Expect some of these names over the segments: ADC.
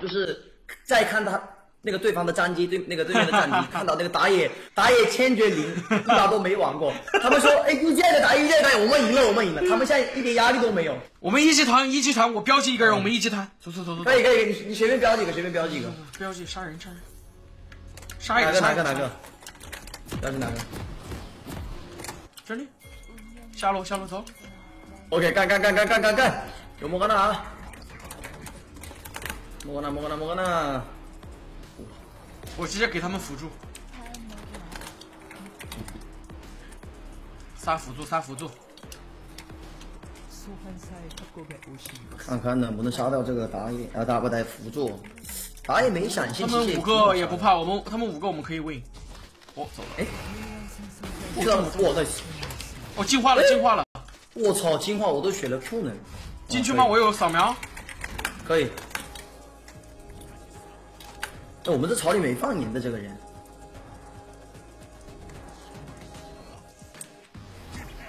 就是再看他那个对方的战绩，对面的战绩，看到那个打野千绝灵，多少都没玩过。他们说，哎，一届的打，我们赢了，他们现在一点压力都没有。我们一级团，我标记一个人，我们一级团，走。可以，你随便标几个，标记杀人，杀一个哪个？标记哪个？这里，下路走。OK， 干，有莫甘娜啊！莫甘娜。我直接给他们辅助，杀辅助。看看能不能杀掉这个打野啊！大不带辅助，打野没闪现。他们五个也不怕我们，我们可以 win。我走了。哎，我的，我进化了！我操，进化我都选了 Q 能。进去吗？我有扫描。可以。我们这草里没放人的这个人，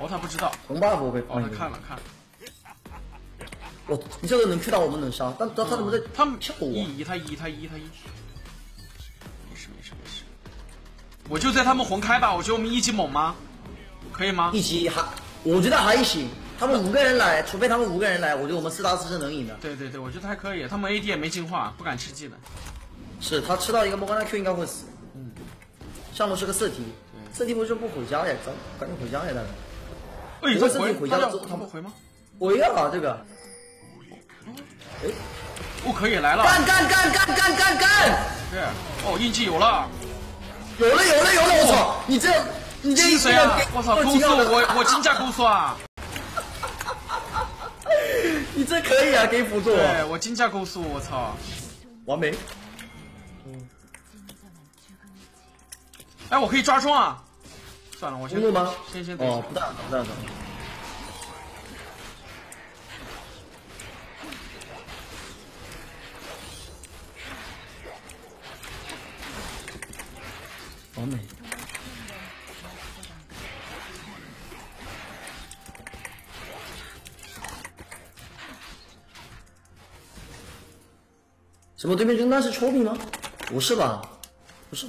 他不知道红 buff 我被放人，看了，你这个能 Q 到我们能杀，但他怎么在他们跳我？他一，没事，我就在他们红开吧，我觉得我们一级猛吗？可以吗？一级还我觉得还行，他们五个人来，除非他们五个人来，我觉得我们4打4是能赢的。对，我觉得还可以，他们 AD 也没进化，不敢吃技能。是他吃到一个莫甘娜 Q 应该会死。上路是个4T，4T为什么不回家呀？咱赶紧回家呀，大哥！哎，4T回家了，他们回吗？回啊，这个。哎，我可以来了！干！是，印记有了，有了！我操，你这是谁啊？我操，攻速我金价攻速啊！你这可以啊，给辅助。对，我金价攻速，我操，完美。哎，我可以抓双啊！算了，我先。工作吗？先哦，不大。完美。什么？对面扔弹是抽兵吗？不是吧？不是。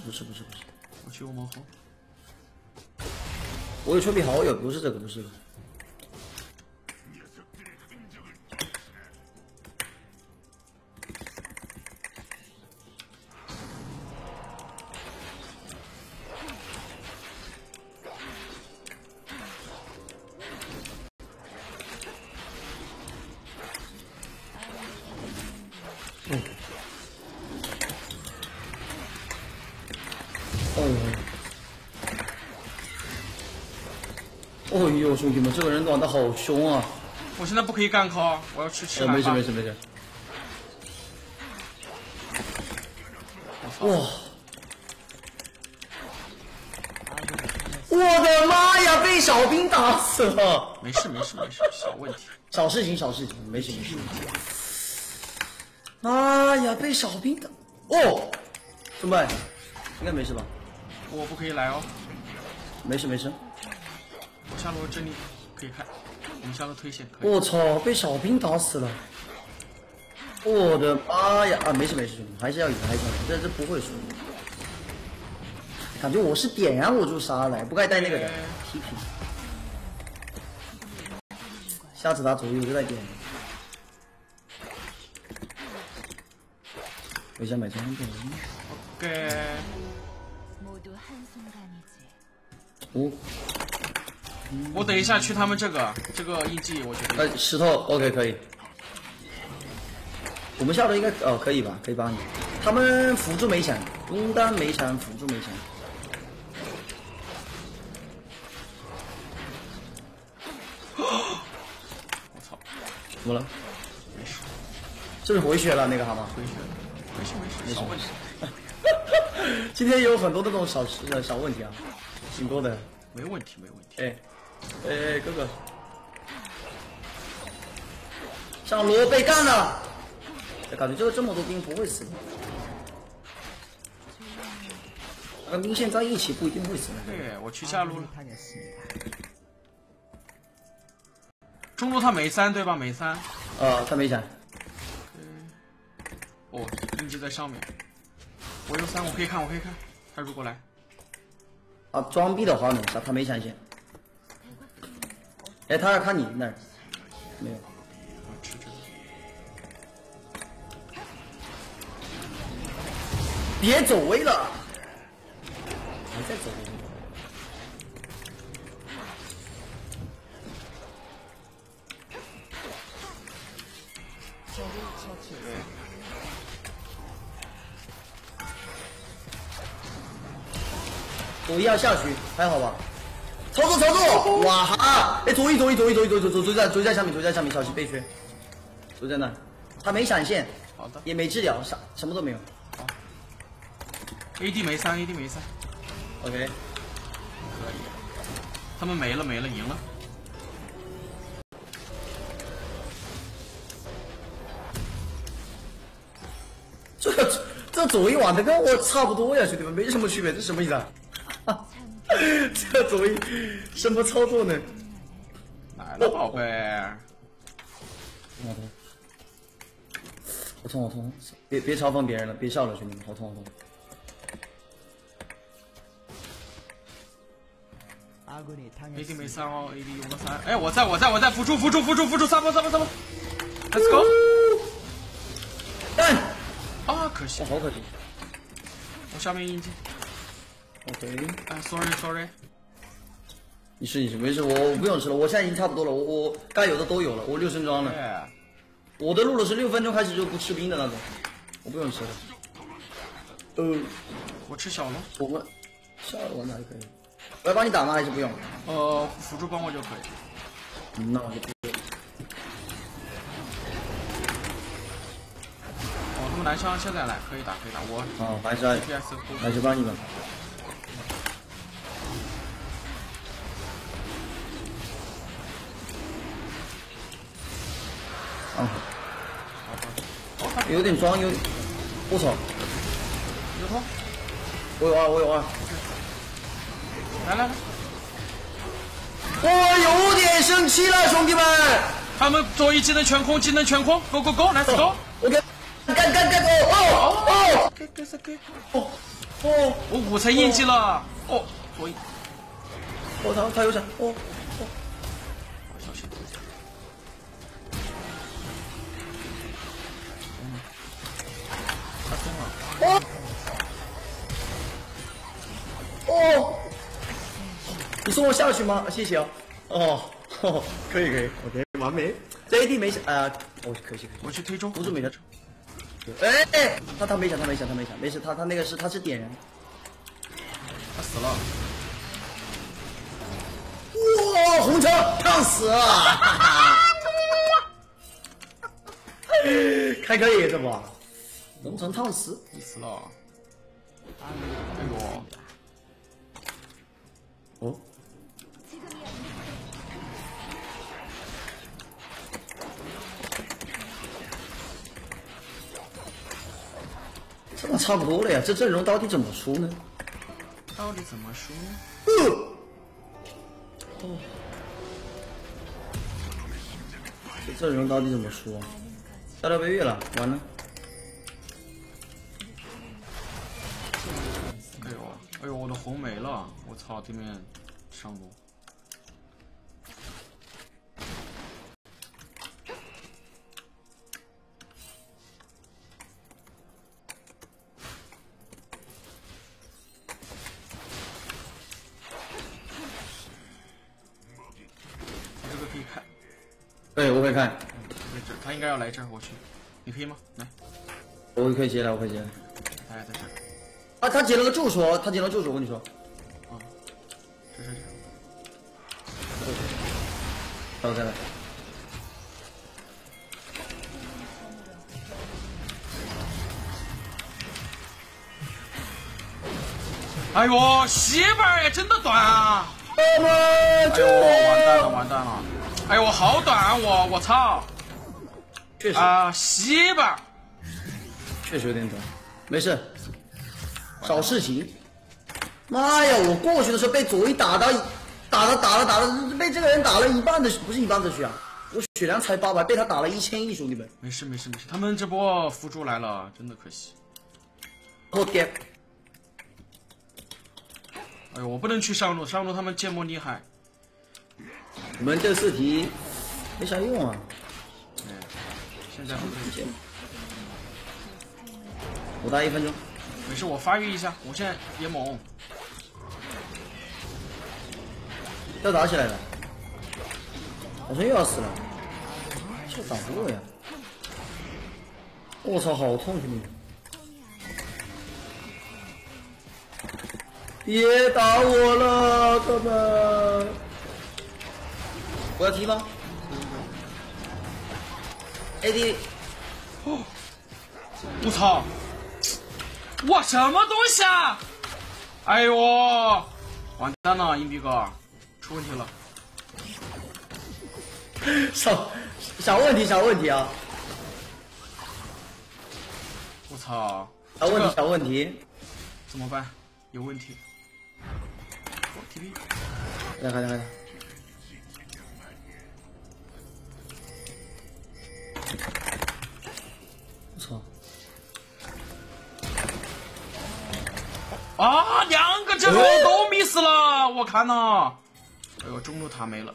我去过魔猴，我有丘比好友，不是这个。哦呦，兄弟们，这个人玩的好凶啊！我现在不可以干 call， 我要去吃蓝发。没事。哇！我的妈呀，被小兵打死了！没事，小事情，没事。妈呀，被小兵打！哦，兄弟，应该没事吧？我不可以来哦。没事。我下路真的可以看，我们下路推线。我操，被小兵打死了！我的妈呀！啊，没事，还是要赢，这不会输。感觉我是点燃我就杀了，不该带那个人。皮，下次他左右就带点。我想买装备。OK。五。我等一下去他们这个印记，我觉得。石头 ，OK， 可以。我们下路应该可以吧？可以帮你。他们辅助没闪，中单没闪，辅助没闪。我操！怎么了？没事。是不是回血了那个蛤蟆？回血，小问题。今天有很多的这种小问题啊，挺多的。没问题。哎，哥哥，上路被干了。感觉这么多兵不会死的，跟兵线在一起不一定会死的。对，我去下路了。中路他没三对吧？没三。他没闪。哦，印记在上面。我用三，我可以看，我可以看。他如果来，啊，装逼的话呢？他没闪现。哎，他要看你那儿，没有。 别走位了，还在走位。左一要下去，还好吧？操作操作！哇哈！哎，左一在下面，小心被圈。左在那，他没闪现，好的，也没治疗，啥什么都没有。 AD 没三 ，AD 没三 ，OK， 可以，他们没了，赢了。这左一网的跟我差不多呀，兄弟们，没什么区别，这什么意思啊？这左一什么操作呢？来了，宝贝。我痛，别嘲讽别人了，别笑了，兄弟们，好痛，AD 没三哦 ，AD 用了三。哎，我在，辅助，三波 ，Let's go。哎，啊，可惜，好可惜。我下面印记。OK。哎 ，sorry。你试一试，没事，我不用吃了，我现在已经差不多了，我该有的都有了，我6升装了。Yeah. 我的路路是6分钟开始就不吃兵的那种，我不用吃了。我吃小龙。我们下龙哪里可以？ 我要帮你打吗？还是不用？辅助帮我就可以。那我就不用。哦，他们蓝枪现在来，可以打。我哦，还是帮你们。啊，有点装，我操！有头。我有二。 来，我有点生气了，兄弟们！他们左一技能全空 ，go let's go！ OK， 干哦！我5层印记了，哦，左一，哦他有闪，哦，小心！他中了，哦。 你送我下去吗？谢谢啊。哦，可以 ，OK， 完美。这 AD 没想啊，可惜。我去推中，辅助没得抽。哎，他没想，没事，他那个是他是点人，他死了。哇，红城烫死了！还可以这不？红城烫死，你死了。哎呦！哦。 那差不多了呀，这阵容到底怎么输呢？这阵容到底怎么输啊？下到被越了，完了！哎呦，我的红没了！我操，对面上路。 对，我可以看。来这，他应该要来这儿，我去。你可以吗？来，我可以接了。他还在这儿。啊，他解了个助手，我跟你说。啊，这。那我再来。哎呦，媳妇儿也真的短啊！哎呦，完蛋了！ 哎呦，我好短啊！我操！确实啊，西吧，确实有点短，没事，找事情。妈呀！我过去的时候被左一打到，被这个人打了一半的，不是一半的血啊，我血血量才800，被他打了1000亿，兄弟们。没事没事没事，他们这波辅助来了，真的可惜。后天。哎呦，我不能去上路，上路他们芥末厉害。我们这四题没啥用啊。哎，现在好像芥末。我打1分钟。没事，我发育一下，我现在也猛。 要打起来了，好像又要死了，这打不过呀！我操，好痛，兄弟们！别打我了，哥们！我要踢吗 ？AD， 我操！哇，什么东西啊！哎呦，完蛋了，硬币哥！ 出问题了，小问题啊！我操，小问题，怎么办？有问题。来来来，我操！啊，2个阵容都miss了，我看呐。 哎呦，中路塔没了！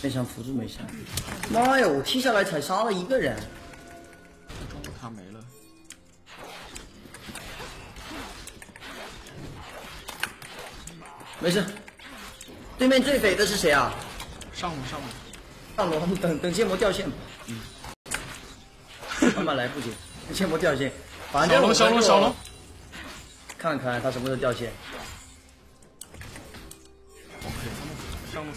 没想辅助没下，妈呀！我踢下来才杀了1个人，中路塔没了。 没事。 对面最肥的是谁啊？上路，我们等芥末掉线吧。嗯，慢慢来，不急。芥末掉线，反正小龙，看看他什么时候掉线。上路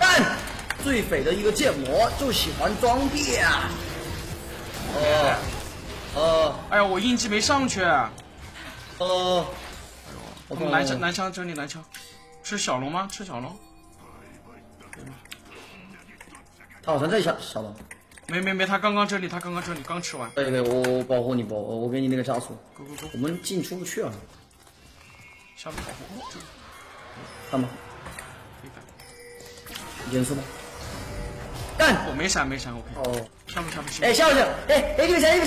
干！最肥的一个芥末就喜欢装逼啊！哦，哎呀，我印记没上去。我们蓝枪整理蓝枪，吃小龙吗？吃小龙。他好像在小龙。没，他刚刚整理，刚吃完。对，我保护你不？我给你那个加速。Go go go！ 我们进出不去啊。下路保护。干嘛？严肃吗？干！我没闪 ，OK。哦。下路。哎，下路！哎，一个闪！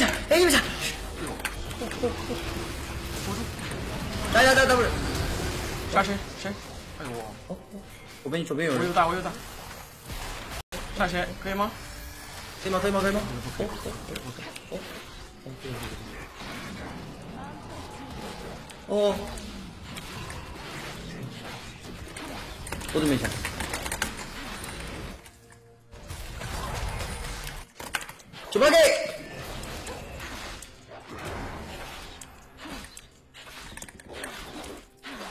来，不是，杀谁？哎呦，我被你左边有人。我又打，杀谁？可以吗？可以吗？哦，我都没想。900K。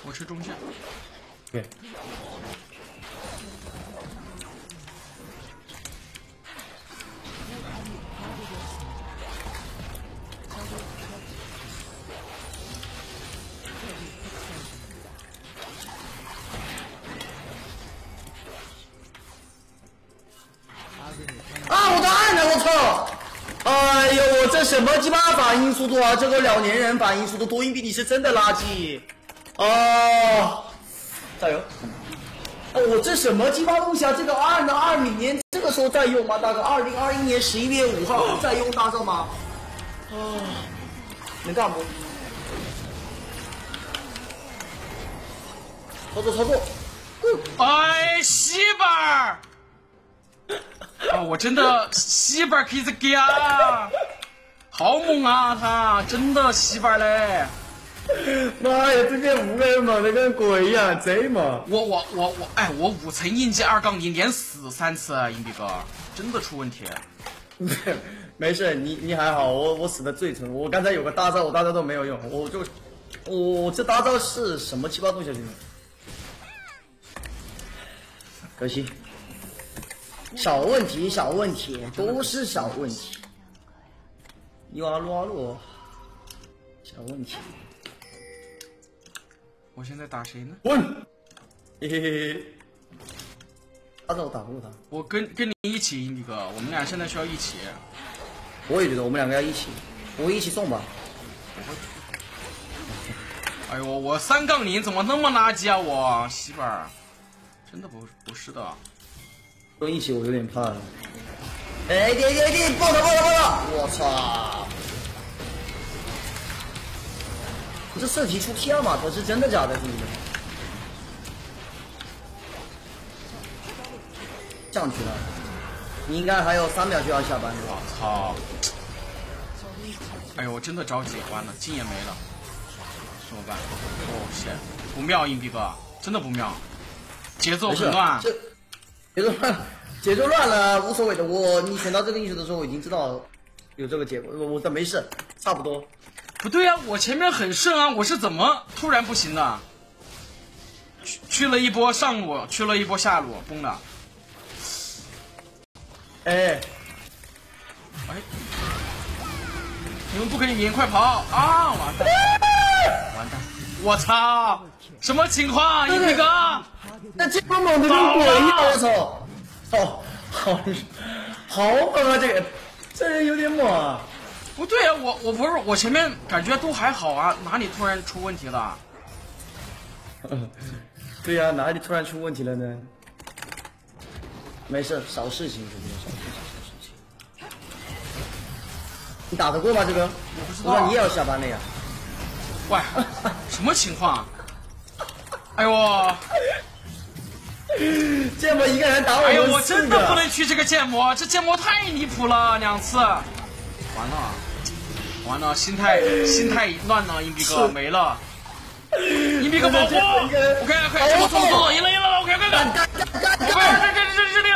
我吃中线，对。啊！我的按了，我操！哎呦，我这什么鸡巴反应速度啊！这个老年人反应速度，多音比你是真的垃圾。 哦，加油！哦，我这什么鸡巴东西啊！这个2的2，明年这个时候再用吗？大哥，2021年11月5号再用大招吗？哦，能干不？操作！哎，西本儿！啊，我真的西本儿可以这个呀！好猛啊，他真的西本儿嘞！ 妈呀，这边5个人猛的跟鬼一样，贼猛！我，哎，我5层印记2-0，连死3次，硬币哥，真的出问题。没事，你还好，我死的最疼。我刚才有个大招，我大招都没有用，我这大招是什么7、8东西？兄弟们，可惜，小问题，都是小问题。撸啊撸，小问题。 我现在打谁呢？滚！嘿嘿嘿！打倒打不过他。我跟你一起，那个我们俩现在需要一起。我也觉得我们两个要一起，我们一起送吧。哎呦，我三杠零怎么那么垃圾啊！我媳妇儿，真的不是的。跟一起我有点怕了。哎，对，爆他爆他爆他！我操！我这射题出票嘛？这是真的假的？兄弟们，上去了，你应该还有3秒就要下班了。我操！哎呦，我真的着急，完了，金也没了，怎么办？哦，天，不妙，硬币哥，真的不妙，节奏很乱。节奏乱了无所谓的，你选到这个英雄的时候，我已经知道有这个结果，我这没事，差不多。不对啊，我前面很顺啊，我是怎么突然不行的？去了一波上路，去了一波下路，崩了。哎，你们不可以赢，快跑啊！完蛋，完蛋！我操，什么情况？硬币哥，那这么猛的跟鬼一样，我操！哦，好猛啊！这人有点猛啊！不对啊，我不是我前面感觉都还好啊，哪里突然出问题了？对呀、啊，哪里突然出问题了呢？没事，小事情，兄弟们，小事情。你打得过吗？这个？我不知道。那你也要下班了呀？喂，什么情况？哎呦！建模一个人打我，哎呦，我真的不能去这个建模，这建模太离谱了，2次，完了，心态乱了，硬币哥没了，硬币哥保护，快，走，赢了，快，这里，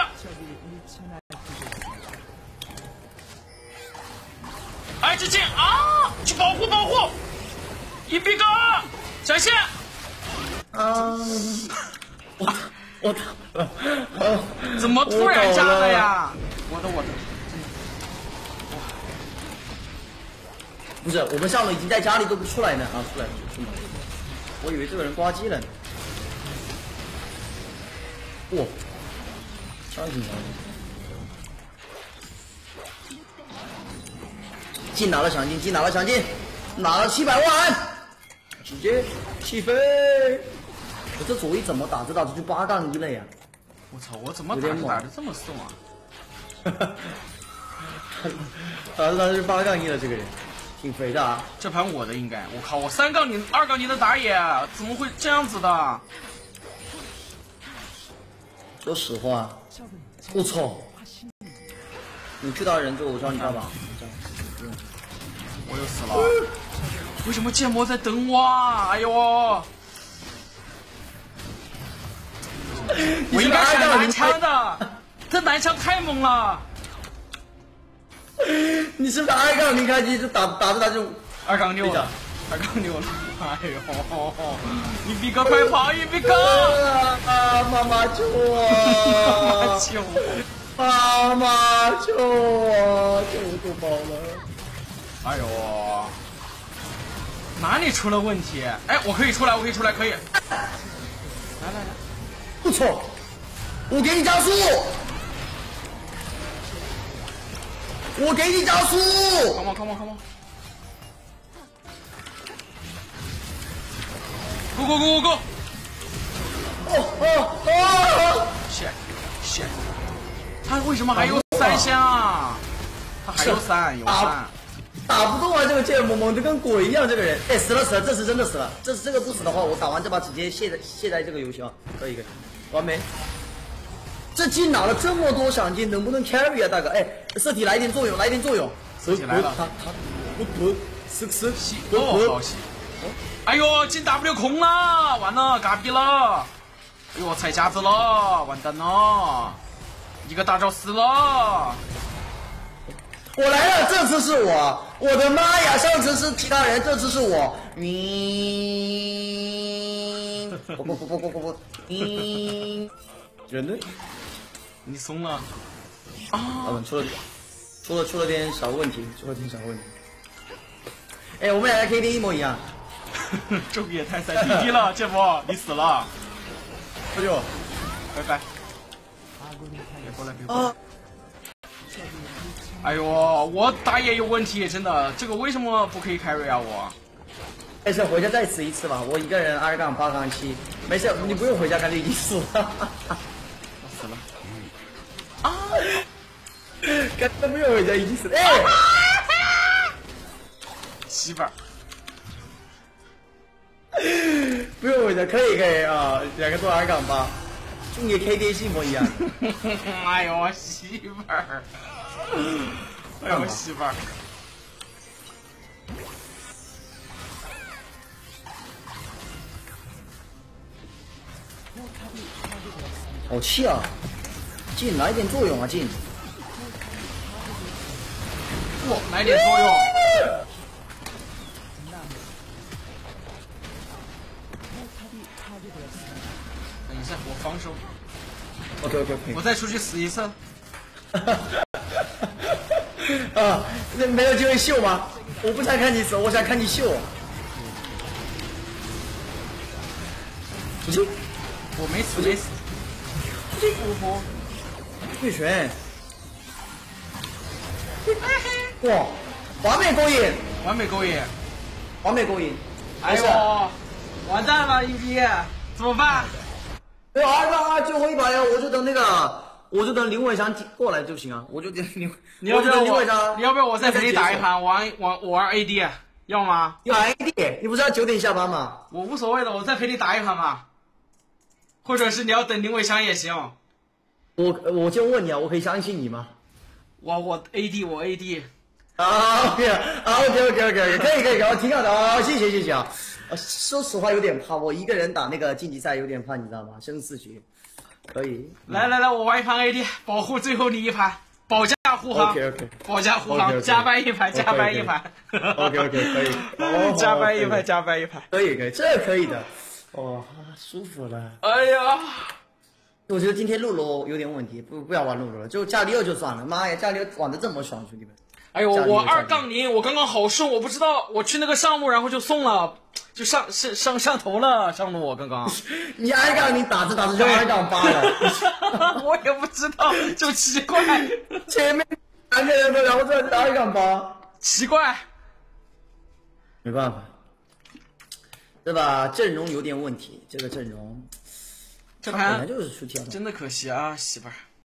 哎，这剑啊，去保护，硬币哥闪现，我打了，怎么突然炸了呀？我的，不是，我们上路已经在家里都不出来呢啊！出来，我以为这个人挂机了呢。哇，枪挺强的，进拿了奖金，拿了700万，直接起飞。我这左翼怎么打着就8杠1了呀！我操，我怎么打着这么送啊？打着就8杠1了，这个人挺肥的啊！这盘我的应该，我靠，我3杠0、2杠0的打野怎么会这样子的？说实话，我操！你去打人就我找你干嘛？我又死了！为什么建模在等我？哎呦！我应该是南枪的，这南枪太猛了。你是不是2杠0开机就打着2杠6了？2杠6了，哎呦！硬币哥快跑，硬币哥！啊，妈妈救我！妈妈救我！救宝了！哎呦！哪里出了问题？哎，我可以出来，可以。来。不错，我给你加速 ！Come on， Go！ 哦！shit， 他为什么还有3箱啊？他还有3，打不动啊！这个剑猛的跟鬼一样，这个人，哎，死了，这次真的死了。这次这个不死的话，我打完这把直接卸载这个游戏啊，可以。完美！这金拿了这么多赏金，能不能 carry 啊，大哥？哎，尸体来一点作用！尸体来了，他，好戏！哎呦，金 W 空了，完了，嘎逼了！哎呦，踩夹子了，完蛋了，一个大招死了！我来了，这次是我的妈呀！上次是其他人，这次是我。你人呢？你松了啊！出了点小问题，哎，我们俩的 KD 一模一样。这个也太塞 ，DD 了，剑魔，你死了。舅舅，拜拜。过来别过来。哎呦，我打野有问题，真的，这个为什么不可以 carry 啊我？没事，回家再死一次吧，我一个人2杠8杠7，没事，你不用回家，赶紧死了。我死了。啊！根本不用回家，已经死了。哎，媳妇儿。 不用回家，可以啊，两个做2杠8，跟你 KDA 一模一样。哎呦我媳妇儿，哎呦我媳妇儿，好气啊！进来点作用啊进，哇，来点作用。等一下，我防守。OK。我再出去死一次。啊，那没有机会秀吗？我不想看你死，我想看你秀。出去！我没死，没死。出去！我退群。哇！完美勾引！完美勾引！完美勾引！哎呦！ 完蛋了，一逼，怎么办？没有2杠2最后一把呀，我就等那个，我就等林伟翔过来就行啊，我就等林，你要不要我？你要不要我再陪你打一盘？我玩 AD， 要吗？你玩 AD， 你不是要9点下班吗？我无所谓的，我再陪你打一盘嘛。或者是你要等林伟翔也行。我就问你啊，我可以相信你吗？我 AD。 啊 ，OK， 可以，我挺好的啊，谢谢啊！说实话有点怕，我一个人打那个晋级赛有点怕，你知道吗？生死局，可以。来，我玩一盘 AD， 保护最后你一盘，保驾护航。OK， 保驾护航，加班一盘，加班一盘。OK， 可以。加班一盘。可以，这可以的。哦，舒服了。哎呀，我觉得今天露露有点问题，不要玩露露了，就加里奥就算了。妈呀，加里奥玩的这么爽，兄弟们。 哎呦，我2杠0，我刚刚好顺，我不知道我去那个上路，然后就送了，就上头了上路，我刚刚。你2杠0打着就2杠8了，我也不知道，就奇怪。前面2个人都聊着2杠8，奇怪。没办法，对吧？阵容有点问题，这个阵容，这盘本来就是出挑，真的可惜啊，媳妇儿。